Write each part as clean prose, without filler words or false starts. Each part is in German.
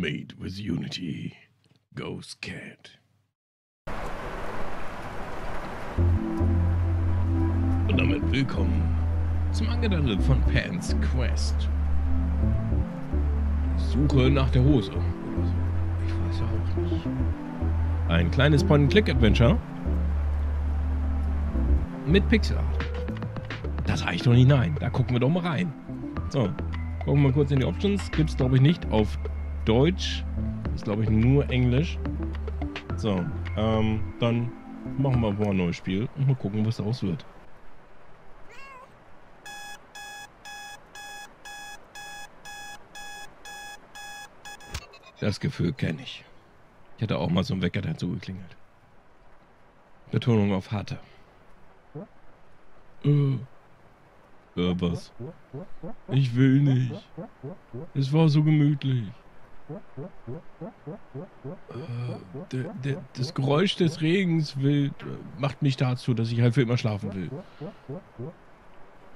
Made with Unity goes cat. Und damit willkommen zum Angedanken von Pan's Quest. Ich suche nach der Hose. Ich weiß ja auch nicht. Ein kleines Point-and-Click-Adventure mit Pixelart. Das reicht doch nicht, nein. Da gucken wir doch mal rein. So, gucken wir mal kurz in die Options. Gibt es, glaube ich, nicht auf Deutsch. Ist, glaube ich, nur Englisch. So, dann machen wir mal ein neues Spiel und mal gucken, was daraus wird. Das Gefühl kenne ich. Ich hatte auch mal so einen Wecker dazu geklingelt. Betonung auf hatte. Was? Ich will nicht. Es war so gemütlich. Das Geräusch des Regens macht mich dazu, dass ich halt für immer schlafen will.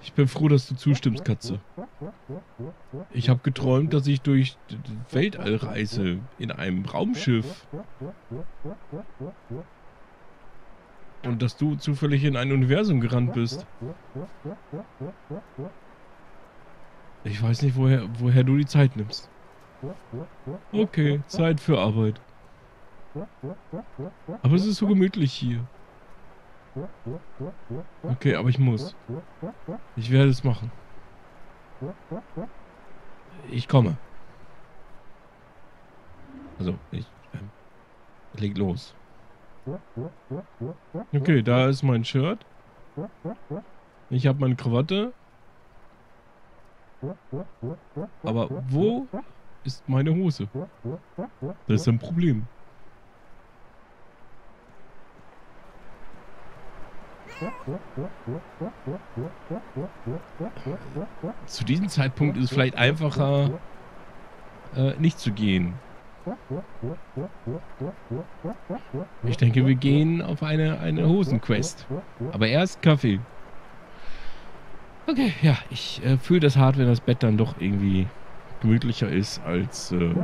Ich bin froh, dass du zustimmst, Katze. Ich habe geträumt, dass ich durch Weltall reise in einem Raumschiff. Und dass du zufällig in ein Universum gerannt bist. Ich weiß nicht, woher du die Zeit nimmst. Okay, Zeit für Arbeit. Aber es ist so gemütlich hier. Okay, aber ich muss. Ich werde es machen. Ich komme. Also, leg los. Okay, da ist mein Shirt. Ich habe meine Krawatte. Aber wo ist meine Hose? Das ist ein Problem. Zu diesem Zeitpunkt ist es vielleicht einfacher, nicht zu gehen. Ich denke, wir gehen auf eine Hosenquest. Aber erst Kaffee. Okay, ja, ich fühle das hart, wenn das Bett dann doch irgendwie gemütlicher ist als die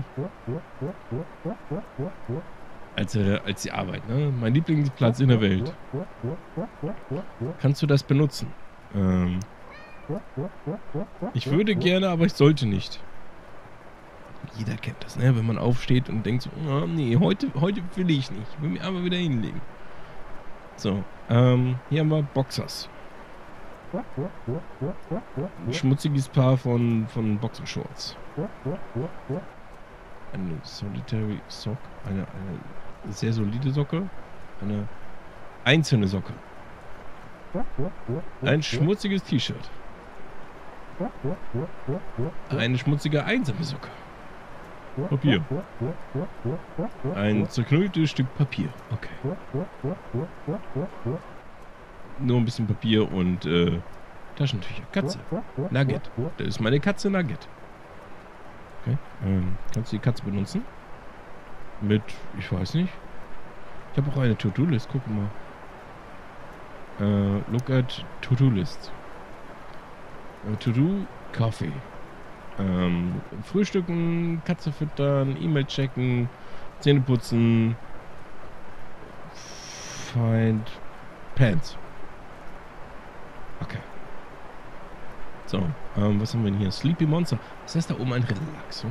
Arbeit, ne? Mein Lieblingsplatz in der Welt. Kannst du das benutzen? Ich würde gerne, aber ich sollte nicht. Jeder kennt das, ne? Wenn man aufsteht und denkt so, oh, nee, heute will ich nicht. Ich will mich aber wieder hinlegen. So, hier haben wir Boxers. Ein schmutziges Paar von Boxershorts. Eine solitary Sock, eine sehr solide Socke, eine einzelne Socke. Ein schmutziges T-Shirt. Eine schmutzige einsame Socke. Papier. Ein zerknülltes Stück Papier. Okay. Nur ein bisschen Papier und Taschentücher. Katze. Nugget. Da ist meine Katze Nugget. Okay. Kannst du die Katze benutzen? Mit, ich weiß nicht. Ich habe auch eine To-Do-List. Guck mal. Look at To-Do-List. To-Do, Kaffee. Frühstücken, Katze füttern, E-Mail checken, Zähne putzen, find Pants. Okay. So, was haben wir denn hier? Sleepy Monster. Was heißt da oben ein Relax?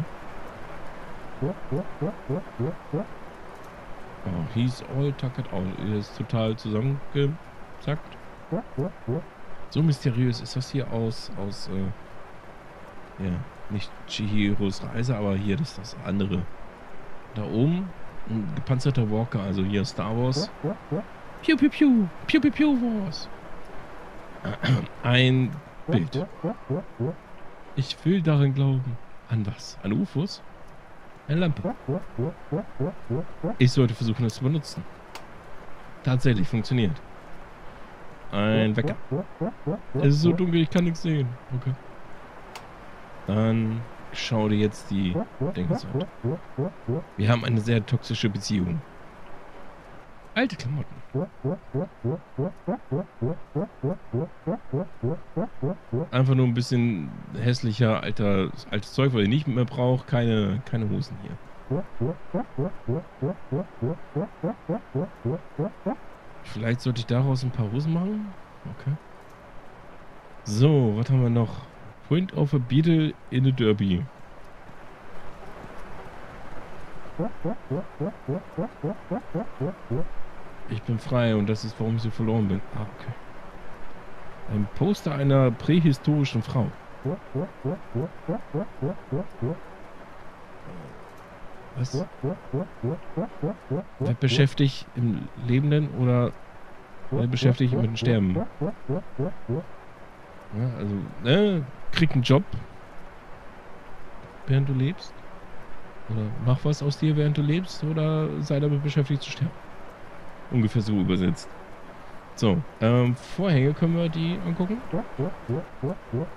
Oh, he's all tucked out. Er ist total zusammengesackt. So mysteriös ist das hier aus ja, nicht Chihiros Reise, aber hier das ist das andere. Da oben ein gepanzerter Walker, also hier Star Wars. Piu, piu, piu. Piu, piu, piu, Wars. Ein Bild. Ich will daran glauben. An was? An UFOs? Eine Lampe. Ich sollte versuchen, das zu benutzen. Tatsächlich funktioniert. Ein Wecker. Es ist so dunkel, ich kann nichts sehen. Okay. Dann schau dir jetzt die Denkzeit. Wir haben eine sehr toxische Beziehung. Alte Klamotten. Einfach nur ein bisschen hässlicher altes Zeug, weil ich nicht mehr brauche. Keine Hosen hier. Vielleicht sollte ich daraus ein paar Hosen machen. Okay. So, was haben wir noch? Point of a Beetle in a Derby. Ich bin frei und das ist, warum ich so verloren bin. Ah, okay. Ein Poster einer prähistorischen Frau. Was? Wer beschäftigt im Lebenden oder wer beschäftigt mit dem Sterben? Ja, also, krieg einen Job, während du lebst. Oder mach was aus dir, während du lebst. Oder sei damit beschäftigt zu sterben. Ungefähr so übersetzt. So, Vorhänge können wir die angucken.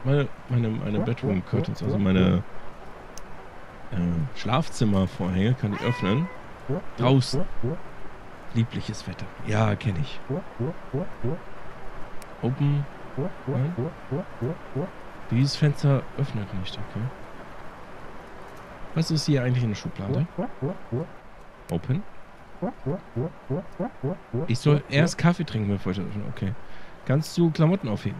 Meine Bedroom Curtains, also meine Schlafzimmervorhänge kann ich öffnen. Draußen. Liebliches Wetter. Ja, kenne ich. Open. Nein. Dieses Fenster öffnet nicht, okay. Was ist hier eigentlich in der Schublade? Open. Ich soll erst Kaffee trinken, bevor ich das öffne. Okay. Kannst du Klamotten aufheben?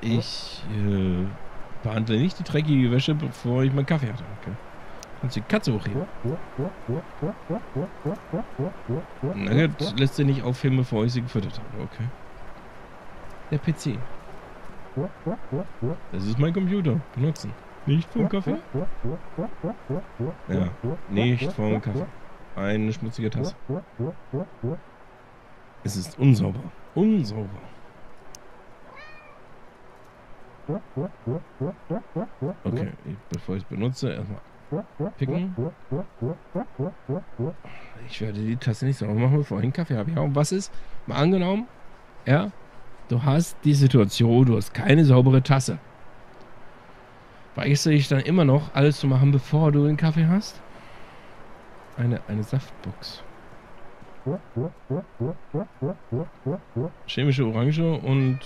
Ich behandle nicht die dreckige Wäsche, bevor ich meinen Kaffee hatte. Okay. Kannst du die Katze hochheben? Na gut, lässt sie nicht aufheben, bevor ich sie gefüttert habe. Okay. Der PC. Das ist mein Computer. Benutzen. Nicht vom Kaffee? Ja, nicht vom Kaffee. Eine schmutzige Tasse. Es ist unsauber. Unsauber. Okay, bevor ich es benutze, erstmal picken. Ich werde die Tasse nicht sauber machen, bevor ich einen Kaffee habe. Ja, und was ist? Mal angenommen, ja, du hast die Situation, du hast keine saubere Tasse. Weißt du dich dann immer noch, alles zu machen, bevor du den Kaffee hast? Eine Saftbox. Chemische Orange und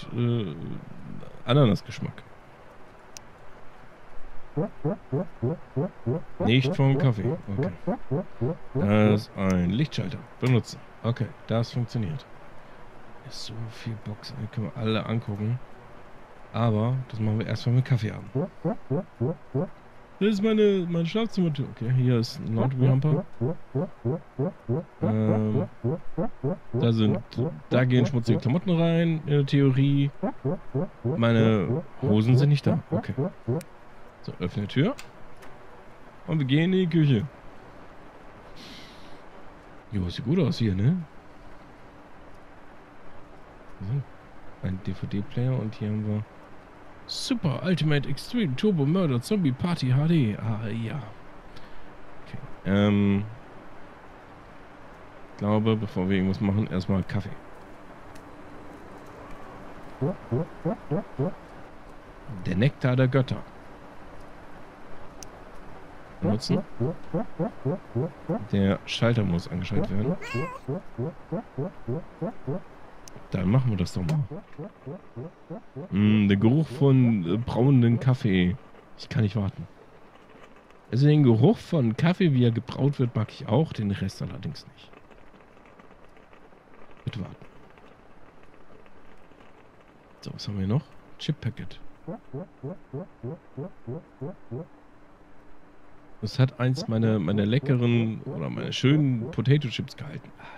Ananasgeschmack. Nicht vom Kaffee. Okay. Das ist ein Lichtschalter. Benutzen. Okay, das funktioniert. Ist so viel Boxen, die können wir alle angucken. Aber das machen wir erstmal mit Kaffee haben. Das ist meine Schlafzimmertür. Okay, hier ist ein Laundry-Hamper. Da gehen schmutzige Klamotten rein, in der Theorie. Meine Hosen sind nicht da. Okay. So, öffne die Tür. Und wir gehen in die Küche. Jo, sieht gut aus hier, ne? So, ein DVD-Player und hier haben wir Super Ultimate Extreme Turbo Murder Zombie Party HD. Ah, ja. Okay. Ich glaube, bevor wir irgendwas machen, erstmal Kaffee. Der Nektar der Götter. Benutzen. Der Schalter muss angeschaltet werden. Dann machen wir das doch mal. Der Geruch von braunendem Kaffee. Ich kann nicht warten. Also den Geruch von Kaffee, wie er gebraut wird, mag ich auch. Den Rest allerdings nicht. Bitte warten. So, was haben wir hier noch? Chip Packet. Das hat eins meiner leckeren oder meine schönen Potato Chips gehalten. Ah, ja.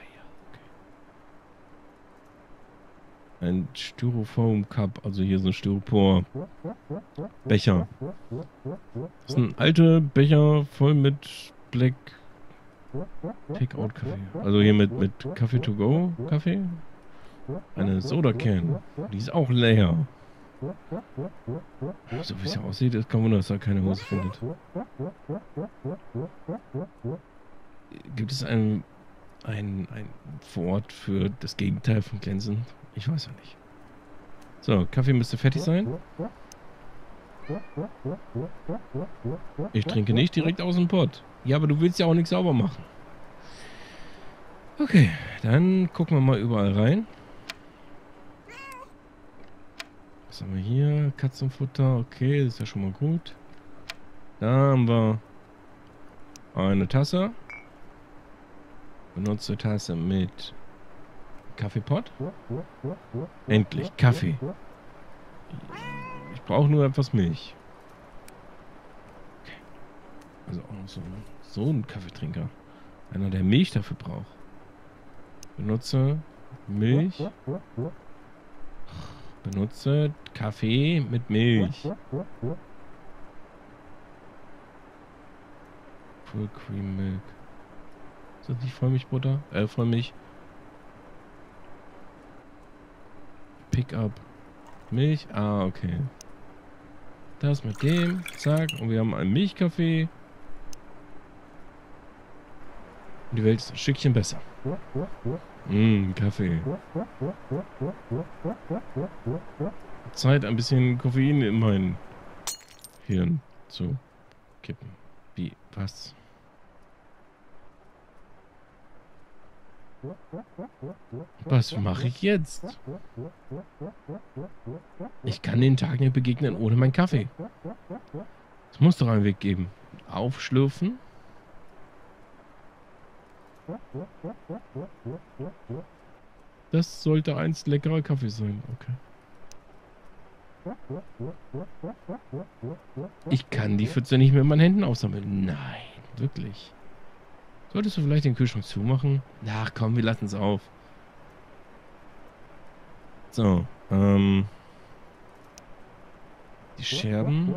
Ein Styrofoam-Cup, also hier so ein Styropor-Becher. Das ist ein alter Becher voll mit Black Takeout-Kaffee. Also hier mit Kaffee-to-go-Kaffee. Eine Soda-Can. Die ist auch leer. So wie es ja aussieht, ist kein Wunder, dass da keine Hose findet. Gibt es ein Wort für das Gegenteil von glänzend? Ich weiß ja nicht. So, Kaffee müsste fertig sein. Ich trinke nicht direkt aus dem Pott. Ja, aber du willst ja auch nichts sauber machen. Okay, dann gucken wir mal überall rein. Was haben wir hier? Katzenfutter. Okay, das ist ja schon mal gut. Da haben wir eine Tasse. Benutzte Tasse mit Kaffeepott. Endlich Kaffee. Ich brauche nur etwas Milch. Okay. Also auch noch so ein Kaffeetrinker. Einer, der Milch dafür braucht. Benutze Milch. Benutze Kaffee mit Milch. Full Cream Milk. Ist das nicht Vollmilchbutter? Vollmilch. Pick up. Milch. Ah, okay. Das mit dem. Zack. Und wir haben einen Milchkaffee. Und die Welt ist ein Stückchen besser. Kaffee. Zeit, ein bisschen Koffein in mein Hirn zu kippen. Wie? Was? Was mache ich jetzt? Ich kann den Tag nicht begegnen ohne meinen Kaffee. Es muss doch einen Weg geben. Aufschlürfen. Das sollte einst leckerer Kaffee sein. Okay. Ich kann die Pfütze nicht mehr mit meinen Händen aufsammeln. Nein, wirklich. Solltest du vielleicht den Kühlschrank zumachen? Ach komm, wir lassen es auf. So, die Scherben.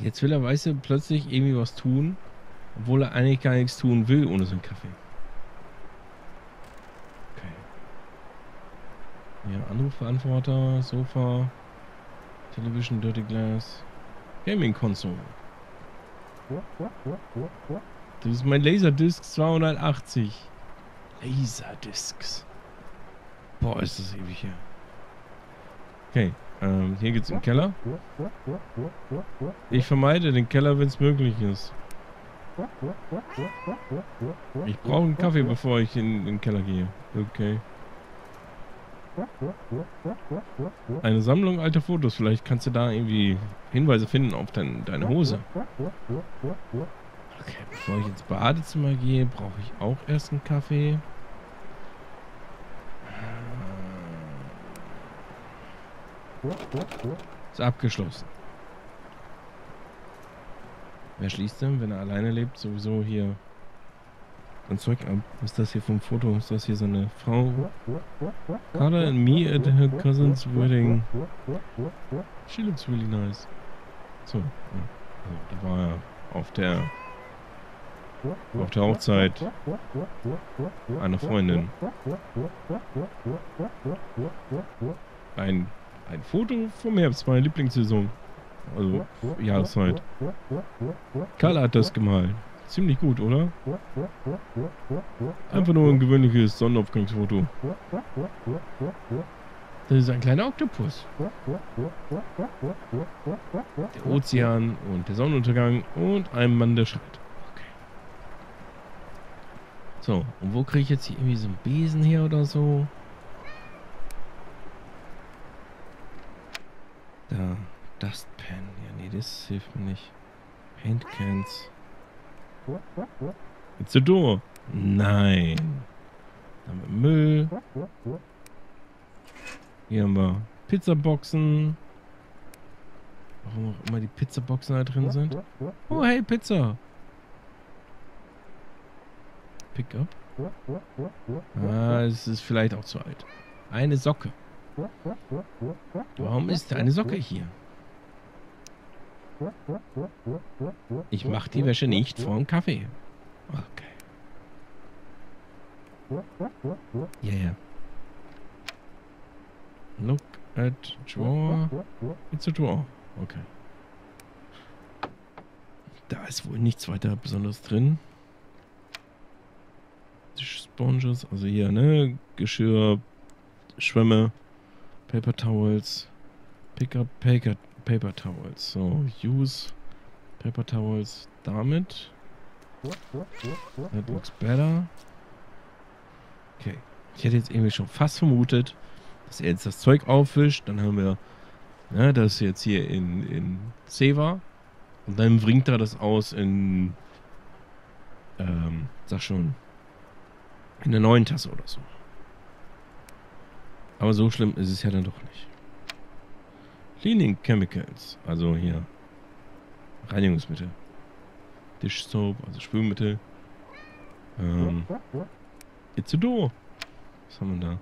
Jetzt will er, weißt du, plötzlich irgendwie was tun, obwohl er eigentlich gar nichts tun will ohne so einen Kaffee. Okay. Ja, Anrufbeantworter, Sofa, Television, Dirty Glass, Gaming Console. Das ist mein Laserdisc 280. Laserdiscs. Boah, ist das ewig her. Okay, hier geht's in den Keller. Ich vermeide den Keller, wenn es möglich ist. Ich brauche einen Kaffee, bevor ich in den Keller gehe. Okay. Eine Sammlung alter Fotos. Vielleicht kannst du da irgendwie Hinweise finden auf deine Hose. Okay, bevor ich ins Badezimmer gehe, brauche ich auch erst einen Kaffee. Ist abgeschlossen. Wer schließt denn, wenn er alleine lebt, sowieso hier ein Zeug ab? Was ist das hier vom Foto? Ist das hier so eine Frau? Carla and me at her cousin's wedding. She looks really nice. So, ja. Da war er auf der Hochzeit einer Freundin. Ein Foto vom Herbst, meine Lieblingssaison. Also, Jahreszeit. Carla hat das gemalt. Ziemlich gut, oder? Einfach nur ein gewöhnliches Sonnenaufgangsfoto. Das ist ein kleiner Oktopus. Der Ozean und der Sonnenuntergang und ein Mann, der schreit. Okay. So, und wo kriege ich jetzt hier irgendwie so einen Besen her oder so? Da. Dustpan. Ja, nee, das hilft mir nicht. Paintcans. It's a door. Nein. Dann haben wir Müll. Hier haben wir Pizzaboxen. Warum auch immer die Pizzaboxen da drin sind. Oh, hey, Pizza. Pick up. Ah, es ist vielleicht auch zu alt. Eine Socke. Warum ist eine Socke hier? Ich mache die Wäsche nicht vorm Kaffee. Okay. Yeah. Look at drawer. It's a drawer. Okay. Da ist wohl nichts weiter Besonderes drin. Sponges, also hier, ne? Geschirr, Schwämme, Paper Towels, Pickup, Paper Towels. So, use Paper Towels damit. That looks better. Okay. Ich hätte jetzt irgendwie schon fast vermutet, dass er jetzt das Zeug aufwischt. Dann haben wir Ne, das ist jetzt hier in Zewa. Und dann bringt er das aus in, sag schon, in der neuen Tasse oder so. Aber so schlimm ist es ja dann doch nicht. Cleaning Chemicals, also hier Reinigungsmittel. Dish Soap, also Spülmittel. It's a door. Was haben wir da?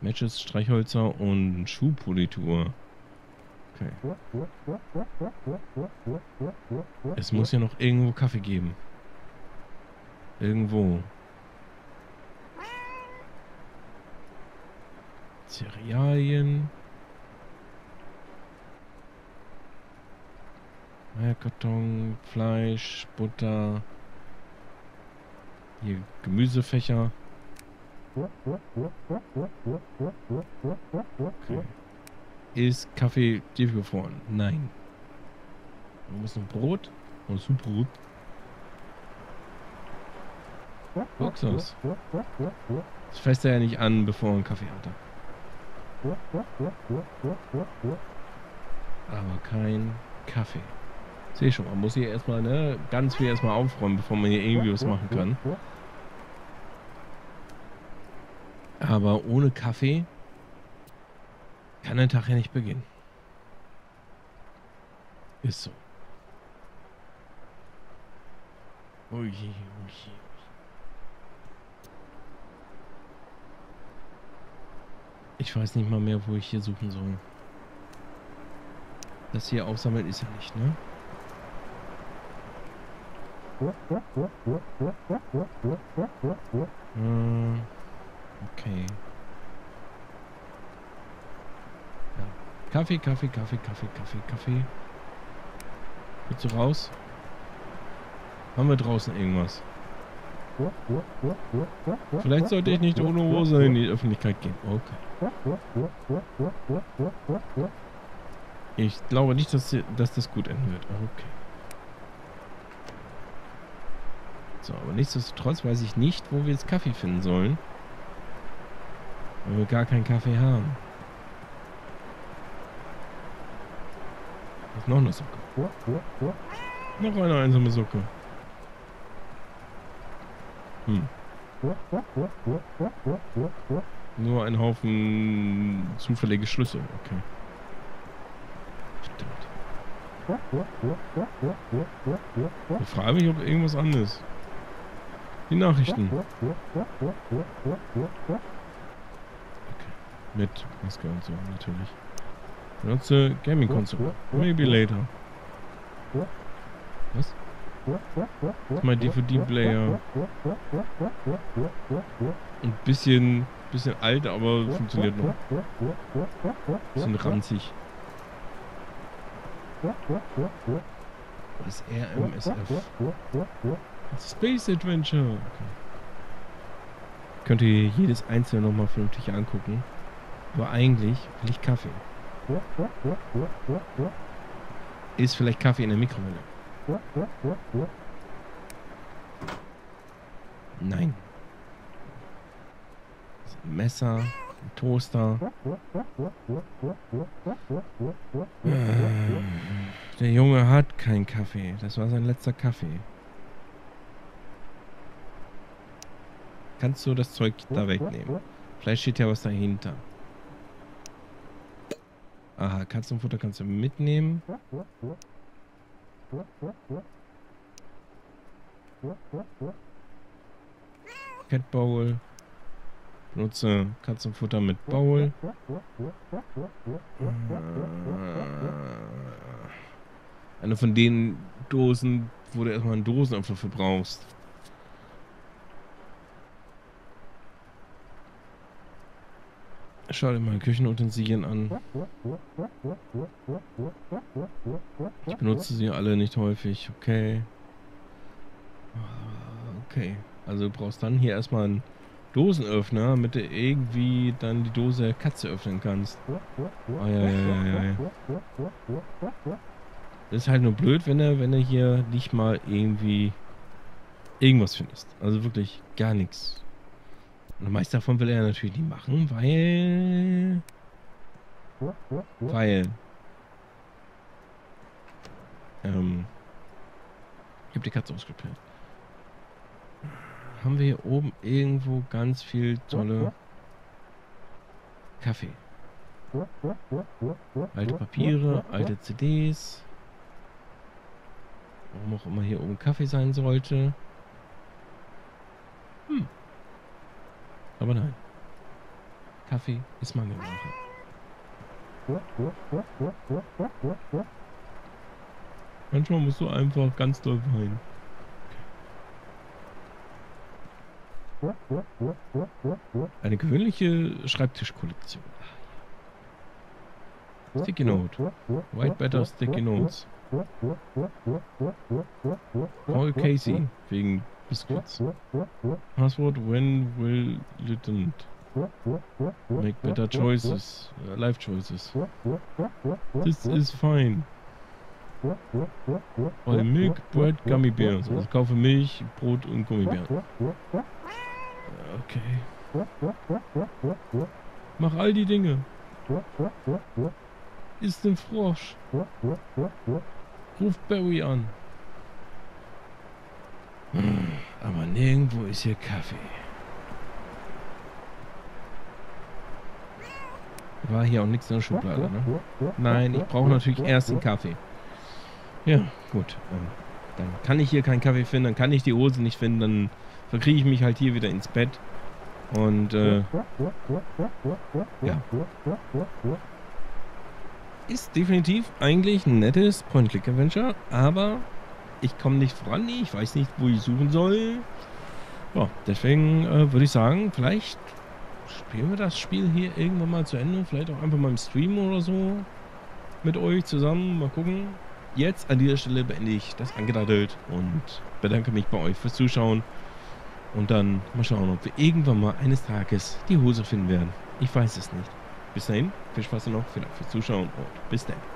Matches, Streichhölzer und Schuhpolitur. Okay. Es muss ja noch irgendwo Kaffee geben. Irgendwo. Cerealien. Karton, Fleisch, Butter. Hier Gemüsefächer. Okay. Ist Kaffee tiefgefroren? Nein. Man muss noch Brot. Oh, super gut. Boxers. Das fässt er ja nicht an, bevor er einen Kaffee hatte. Aber kein Kaffee. Sehe schon, man muss hier erstmal, ne, ganz viel erstmal aufräumen, bevor man hier irgendwie was machen kann. Aber ohne Kaffee kann der Tag ja nicht beginnen. Ist so. Ui, ui. Ich weiß nicht mal mehr, wo ich hier suchen soll. Das hier aufsammeln ist ja nicht, ne? Okay. Ja. Kaffee, Kaffee, Kaffee, Kaffee, Kaffee, Kaffee. Willst du raus? Haben wir draußen irgendwas? Vielleicht sollte ich nicht ohne Hose in die Öffentlichkeit gehen. Okay. Ich glaube nicht, dass das gut enden wird. Okay. So, aber nichtsdestotrotz weiß ich nicht, wo wir jetzt Kaffee finden sollen. Weil wir gar keinen Kaffee haben. Da ist noch eine Socke. Noch eine einsame Socke. Hm. Nur ein Haufen zufällige Schlüssel. Okay. Stimmt. Ich frage mich, ob irgendwas anderes ist. Die Nachrichten. Okay. Mit Maske und so, natürlich. Benutze Gaming-Konsole. Maybe later. Was? Das ist mein DVD-Player. Ein bisschen alt, aber funktioniert noch. Bisschen ranzig. Was RMSF? Space Adventure. Okay. Könnt ihr jedes einzelne nochmal vernünftig angucken. Aber eigentlich will ich Kaffee. Ist vielleicht Kaffee in der Mikrowelle? Nein. Ein Messer, ein Toaster. Der Junge hat keinen Kaffee. Das war sein letzter Kaffee. Kannst du das Zeug da wegnehmen? Vielleicht steht ja was dahinter. Aha, Katzenfutter kannst du mitnehmen. Cat Bowl. Benutze Katzenfutter mit Bowl. Eine von den Dosen, wo du erstmal einen Dosenöffner für brauchst. Schau dir mal Küchenutensilien an. Ich benutze sie alle nicht häufig. Okay. Okay. Also du brauchst dann hier erstmal einen Dosenöffner, damit du irgendwie dann die Dose der Katze öffnen kannst. Ah, ja. Das ist halt nur blöd, wenn er hier nicht mal irgendwie irgendwas findest. Also wirklich gar nichts. Und meist davon will er natürlich nicht machen, weil... Ich habe die Katze ausgeperrt. Haben wir hier oben irgendwo ganz viel tolle Kaffee. Alte Papiere, alte CDs. Warum auch immer hier oben Kaffee sein sollte. Hm. Aber nein. Kaffee ist Mangelware. Manchmal musst du einfach ganz doll weinen. Eine gewöhnliche Schreibtischkollektion. Sticky Note. White Batter Sticky Notes. Paul Casey. Wegen Biscuits. Passwort when will lieutenant. Make better choices. Life choices. This is fine. Bei Milk, Bread, Gummibären. Also ich kaufe Milch, Brot und Gummibären. Okay. Mach all die Dinge. Ist ein Frosch. Ruf Barry an. Aber nirgendwo ist hier Kaffee. War hier auch nichts in der Schublade, ne? Nein, ich brauche natürlich erst den Kaffee. Ja, gut. Dann kann ich hier keinen Kaffee finden, dann kann ich die Hose nicht finden, dann verkriege ich mich halt hier wieder ins Bett. Und, ja. Ist definitiv eigentlich ein nettes Point-Click-Adventure, aber ich komme nicht voran, ich weiß nicht, wo ich suchen soll. Ja, deswegen würde ich sagen, vielleicht spielen wir das Spiel hier irgendwann mal zu Ende. Vielleicht auch einfach mal im Stream oder so mit euch zusammen. Mal gucken. Jetzt an dieser Stelle beende ich das Angedaddelt und bedanke mich bei euch fürs Zuschauen. Und dann mal schauen, ob wir irgendwann mal eines Tages die Hose finden werden. Ich weiß es nicht. Bis dahin, viel Spaß noch, vielen Dank fürs Zuschauen und bis dann.